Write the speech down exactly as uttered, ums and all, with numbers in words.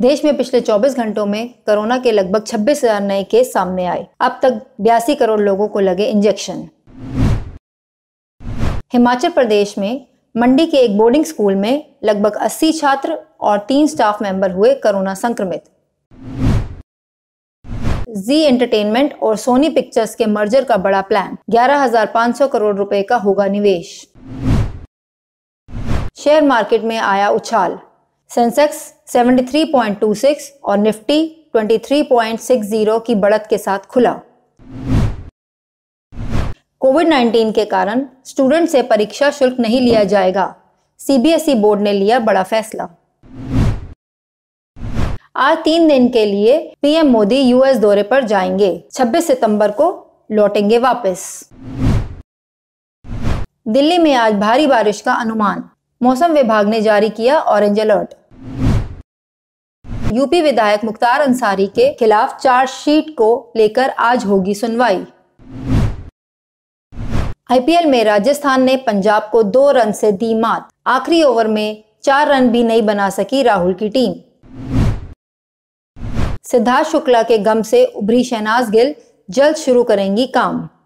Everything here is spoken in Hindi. देश में पिछले चौबीस घंटों में कोरोना के लगभग छब्बीस हज़ार नए केस सामने आए। अब तक बयासी करोड़ लोगों को लगे इंजेक्शन। हिमाचल प्रदेश में मंडी के एक बोर्डिंग स्कूल में लगभग अस्सी छात्र और तीन स्टाफ मेंबर हुए कोरोना संक्रमित। जी एंटरटेनमेंट और सोनी पिक्चर्स के मर्जर का बड़ा प्लान, ग्यारह हज़ार पाँच सौ करोड़ रुपए का होगा निवेश। शेयर मार्केट में आया उछाल, सेंसेक्स तिहत्तर पॉइंट दो छह और निफ्टी तेईस पॉइंट छह शून्य की बढ़त के साथ खुला। कोविड उन्नीस के कारण स्टूडेंट से परीक्षा शुल्क नहीं लिया जाएगा, सीबीएसई बोर्ड ने लिया बड़ा फैसला। आज तीन दिन के लिए पीएम मोदी यूएस दौरे पर जाएंगे, छब्बीस सितंबर को लौटेंगे वापस। दिल्ली में आज भारी बारिश का अनुमान, मौसम विभाग ने जारी किया ऑरेंज अलर्ट। यूपी विधायक मुख्तार अंसारी के खिलाफ चार्जशीट को लेकर आज होगी सुनवाई। आईपीएल में राजस्थान ने पंजाब को दो रन से दी मात, आखिरी ओवर में चार रन भी नहीं बना सकी राहुल की टीम। सिद्धार्थ शुक्ला के गम से उभरी शहनाज गिल, जल्द शुरू करेंगी काम।